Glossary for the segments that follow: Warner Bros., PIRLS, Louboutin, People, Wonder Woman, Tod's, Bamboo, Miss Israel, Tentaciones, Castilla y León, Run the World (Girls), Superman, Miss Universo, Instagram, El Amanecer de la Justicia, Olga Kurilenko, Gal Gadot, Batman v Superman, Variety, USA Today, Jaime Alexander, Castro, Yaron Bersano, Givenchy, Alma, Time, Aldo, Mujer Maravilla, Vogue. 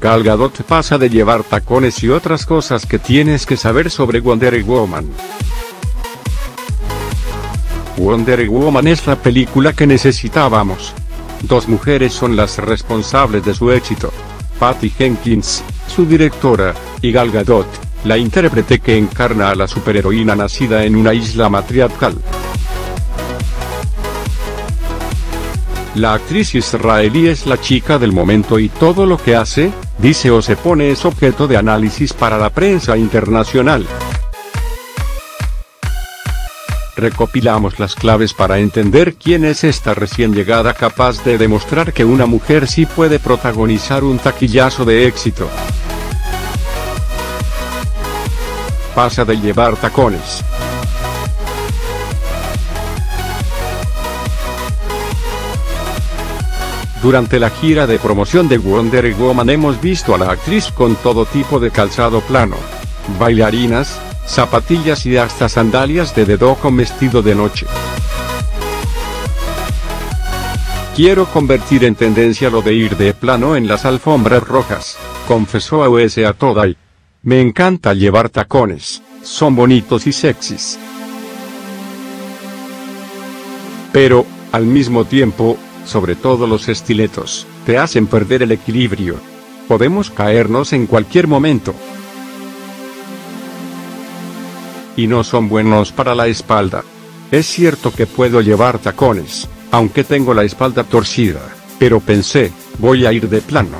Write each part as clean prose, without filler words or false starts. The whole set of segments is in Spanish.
Gal Gadot pasa de llevar tacones y otras cosas que tienes que saber sobre Wonder Woman. Wonder Woman es la película que necesitábamos. Dos mujeres son las responsables de su éxito: Patty Jenkins, su directora, y Gal Gadot, la intérprete que encarna a la superheroína nacida en una isla matriarcal. La actriz israelí es la chica del momento y todo lo que hace, dice o se pone es objeto de análisis para la prensa internacional. Recopilamos las claves para entender quién es esta recién llegada capaz de demostrar que una mujer sí puede protagonizar un taquillazo de éxito. Pasa de llevar tacones. Durante la gira de promoción de Wonder Woman hemos visto a la actriz con todo tipo de calzado plano, bailarinas, zapatillas y hasta sandalias de dedo con vestido de noche. Quiero convertir en tendencia lo de ir de plano en las alfombras rojas, confesó a USA Today. Me encanta llevar tacones, son bonitos y sexys. Pero, al mismo tiempo, sobre todo los estiletos, te hacen perder el equilibrio. Podemos caernos en cualquier momento. Y no son buenos para la espalda. Es cierto que puedo llevar tacones, aunque tengo la espalda torcida, pero pensé, voy a ir de plano.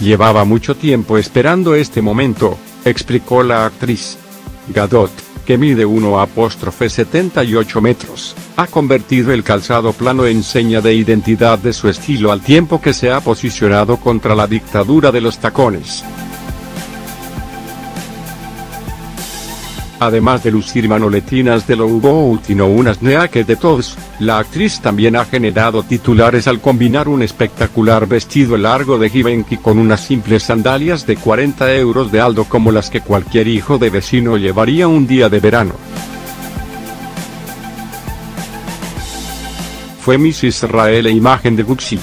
Llevaba mucho tiempo esperando este momento, explicó la actriz. Gadot, que mide 1,78 metros, ha convertido el calzado plano en seña de identidad de su estilo al tiempo que se ha posicionado contra la dictadura de los tacones. Además de lucir manoletinas de Louboutin o unas neaked de Tod's, la actriz también ha generado titulares al combinar un espectacular vestido largo de Givenchy con unas simples sandalias de 40 euros de Aldo como las que cualquier hijo de vecino llevaría un día de verano. Fue Miss Israel e imagen de Gucci.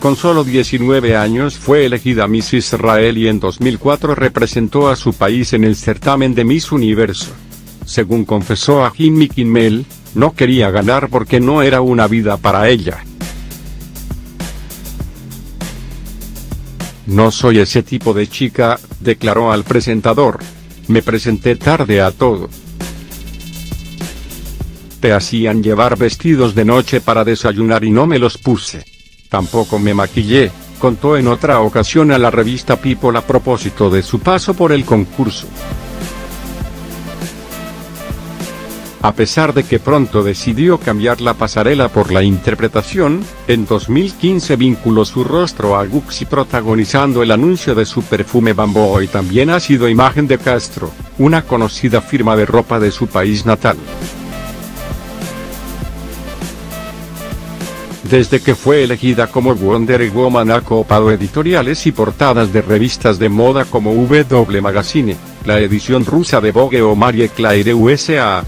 Con solo 19 años fue elegida Miss Israel y en 2004 representó a su país en el certamen de Miss Universo. Según confesó a Jimmy Kimmel, no quería ganar porque no era una vida para ella. No soy ese tipo de chica, declaró al presentador. Me presenté tarde a todo. Te hacían llevar vestidos de noche para desayunar y no me los puse. Tampoco me maquillé, contó en otra ocasión a la revista People a propósito de su paso por el concurso. A pesar de que pronto decidió cambiar la pasarela por la interpretación, en 2015 vinculó su rostro a Gucci protagonizando el anuncio de su perfume Bamboo y también ha sido imagen de Castro, una conocida firma de ropa de su país natal. Desde que fue elegida como Wonder Woman ha copado editoriales y portadas de revistas de moda como W Magazine, la edición rusa de Vogue o Marie Claire USA.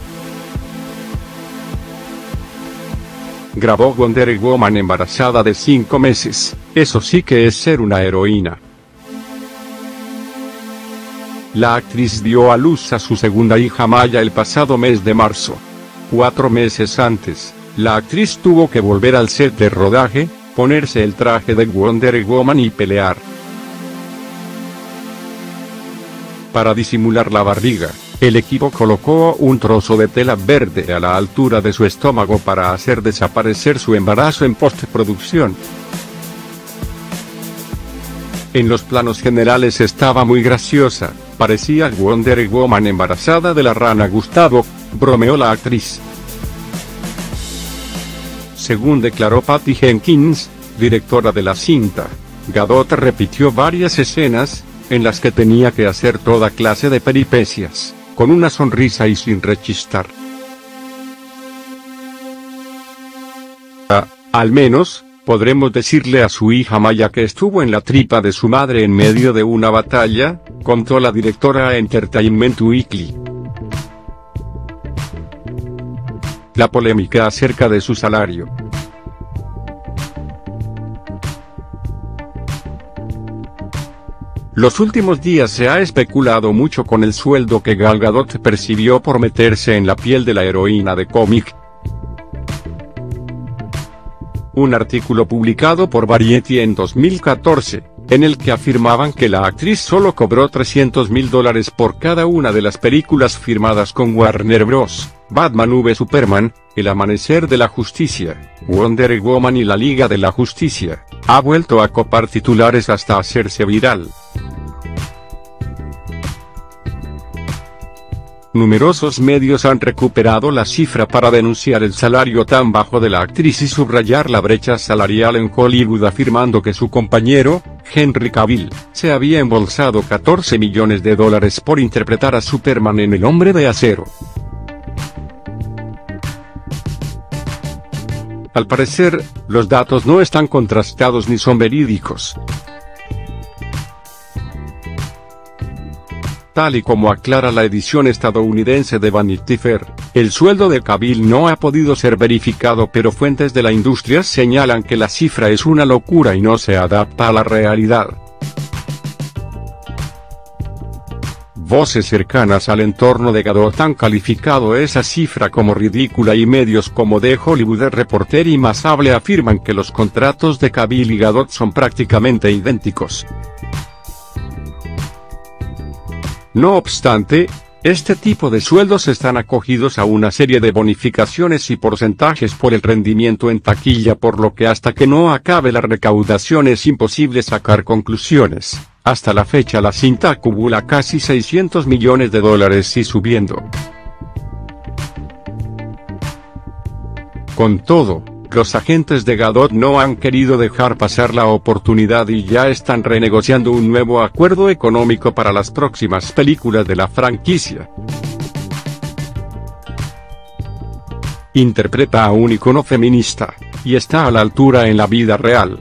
Grabó Wonder Woman embarazada de 5 meses, eso sí que es ser una heroína. La actriz dio a luz a su segunda hija Maya el pasado mes de marzo. 4 meses antes, la actriz tuvo que volver al set de rodaje, ponerse el traje de Wonder Woman y pelear para disimular la barriga. El equipo colocó un trozo de tela verde a la altura de su estómago para hacer desaparecer su embarazo en postproducción. En los planos generales estaba muy graciosa, parecía Wonder Woman embarazada de la rana Gustavo, bromeó la actriz. Según declaró Patty Jenkins, directora de la cinta, Gadot repitió varias escenas, en las que tenía que hacer toda clase de peripecias, con una sonrisa y sin rechistar. Al menos, podremos decirle a su hija Maya que estuvo en la tripa de su madre en medio de una batalla, contó la directora a Entertainment Weekly. la polémica acerca de su salario. Los últimos días se ha especulado mucho con el sueldo que Gal Gadot percibió por meterse en la piel de la heroína de cómic. Un artículo publicado por Variety en 2014, en el que afirmaban que la actriz solo cobró $300.000 por cada una de las películas firmadas con Warner Bros., Batman v Superman, El Amanecer de la Justicia, Wonder Woman y La Liga de la Justicia, ha vuelto a copar titulares hasta hacerse viral. Numerosos medios han recuperado la cifra para denunciar el salario tan bajo de la actriz y subrayar la brecha salarial en Hollywood, afirmando que su compañero, Henry Cavill, se había embolsado $14 millones por interpretar a Superman en El Hombre de Acero. Al parecer, los datos no están contrastados ni son verídicos. Tal y como aclara la edición estadounidense de Vanity Fair, el sueldo de Cavill no ha podido ser verificado, pero fuentes de la industria señalan que la cifra es una locura y no se adapta a la realidad. Voces cercanas al entorno de Gadot han calificado esa cifra como ridícula, y medios como The Hollywood Reporter y Más Hable afirman que los contratos de Cavill y Gadot son prácticamente idénticos. No obstante, este tipo de sueldos están acogidos a una serie de bonificaciones y porcentajes por el rendimiento en taquilla, por lo que hasta que no acabe la recaudación es imposible sacar conclusiones. Hasta la fecha la cinta acumula casi $600 millones y subiendo. Con todo, los agentes de Gadot no han querido dejar pasar la oportunidad y ya están renegociando un nuevo acuerdo económico para las próximas películas de la franquicia. Interpreta a un icono feminista, y está a la altura en la vida real.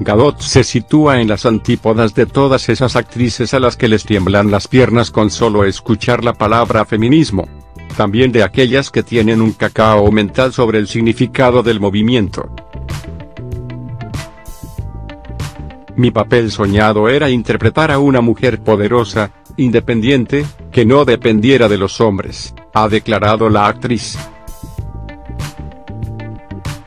Gadot se sitúa en las antípodas de todas esas actrices a las que les tiemblan las piernas con solo escuchar la palabra feminismo. También de aquellas que tienen un cacao mental sobre el significado del movimiento. Mi papel soñado era interpretar a una mujer poderosa, independiente, que no dependiera de los hombres, ha declarado la actriz.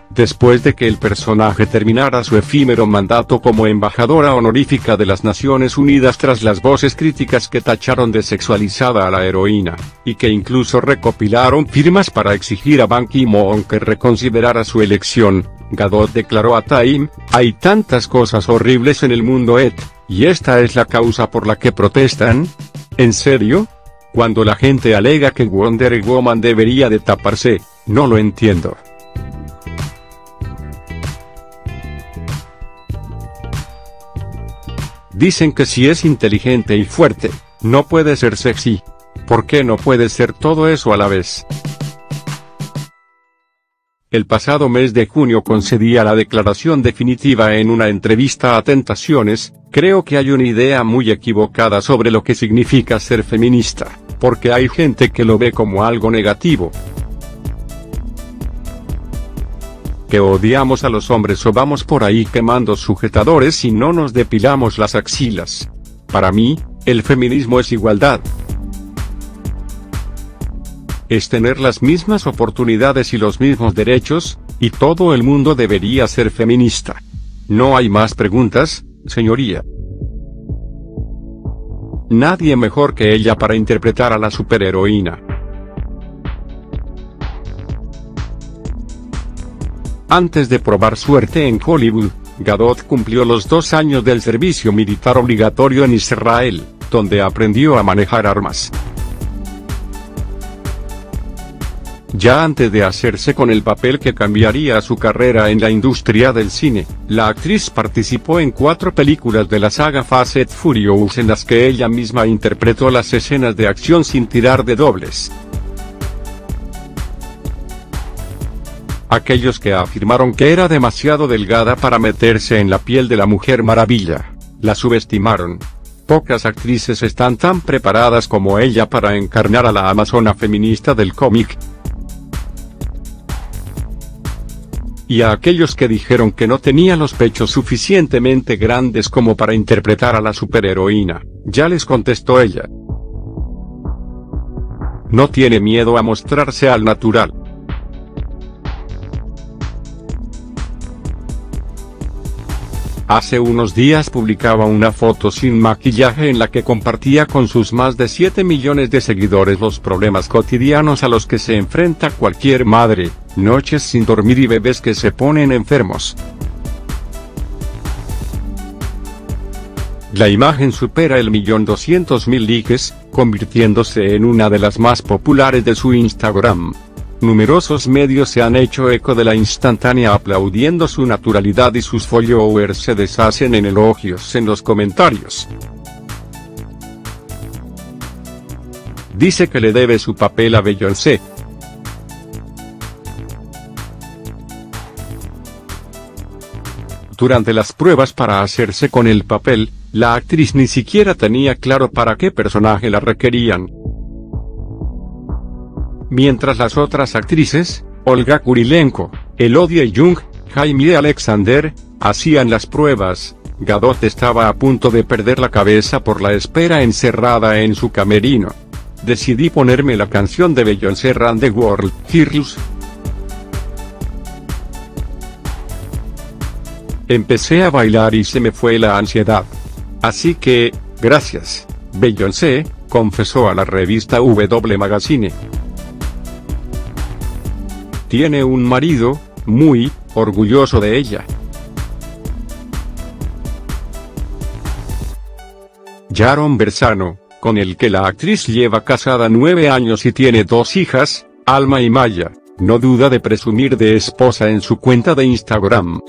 Después de que el personaje terminara su efímero mandato como embajadora honorífica de las Naciones Unidas tras las voces críticas que tacharon de sexualizada a la heroína, y que incluso recopilaron firmas para exigir a Ban Ki-moon que reconsiderara su elección, Gadot declaró a Time, hay tantas cosas horribles en el mundo y esta es la causa por la que protestan. ¿En serio? Cuando la gente alega que Wonder Woman debería de taparse, no lo entiendo. Dicen que si es inteligente y fuerte, no puede ser sexy. ¿Por qué no puede ser todo eso a la vez? El pasado mes de junio concedía la declaración definitiva en una entrevista a Tentaciones, creo que hay una idea muy equivocada sobre lo que significa ser feminista, porque hay gente que lo ve como algo negativo. Que odiamos a los hombres o vamos por ahí quemando sujetadores y no nos depilamos las axilas. Para mí, el feminismo es igualdad. Es tener las mismas oportunidades y los mismos derechos, y todo el mundo debería ser feminista. No hay más preguntas, señoría. Nadie mejor que ella para interpretar a la superheroína. Antes de probar suerte en Hollywood, Gadot cumplió los 2 años del servicio militar obligatorio en Israel, donde aprendió a manejar armas. Ya antes de hacerse con el papel que cambiaría su carrera en la industria del cine, la actriz participó en 4 películas de la saga Fast and Furious en las que ella misma interpretó las escenas de acción sin tirar de dobles. Aquellos que afirmaron que era demasiado delgada para meterse en la piel de la Mujer Maravilla, la subestimaron. Pocas actrices están tan preparadas como ella para encarnar a la amazona feminista del cómic. Y a aquellos que dijeron que no tenía los pechos suficientemente grandes como para interpretar a la superheroína, ya les contestó ella. No tiene miedo a mostrarse al natural. Hace unos días publicaba una foto sin maquillaje en la que compartía con sus más de 7 millones de seguidores los problemas cotidianos a los que se enfrenta cualquier madre, noches sin dormir y bebés que se ponen enfermos. La imagen supera el 1.200.000 likes, convirtiéndose en una de las más populares de su Instagram. Numerosos medios se han hecho eco de la instantánea aplaudiendo su naturalidad y sus followers se deshacen en elogios en los comentarios. Dice que le debe su papel a Beyoncé. Durante las pruebas para hacerse con el papel, la actriz ni siquiera tenía claro para qué personaje la requerían. Mientras las otras actrices, Olga Kurilenko, Elodie Jung, Jaime Alexander, hacían las pruebas, Gadot estaba a punto de perder la cabeza por la espera encerrada en su camerino. Decidí ponerme la canción de Beyoncé Run the World, Girls. Empecé a bailar y se me fue la ansiedad. Así que, gracias, Beyoncé, confesó a la revista W Magazine. Tiene un marido, muy orgulloso de ella. Yaron Bersano, con el que la actriz lleva casada 9 años y tiene 2 hijas, Alma y Maya, no duda de presumir de esposa en su cuenta de Instagram.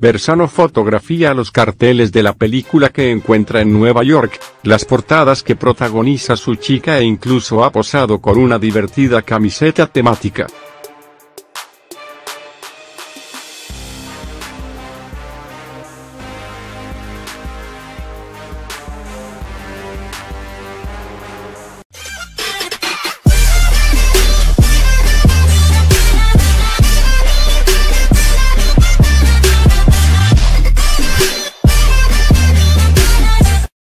Bersano fotografía los carteles de la película que encuentra en Nueva York, las portadas que protagoniza su chica e incluso ha posado con una divertida camiseta temática.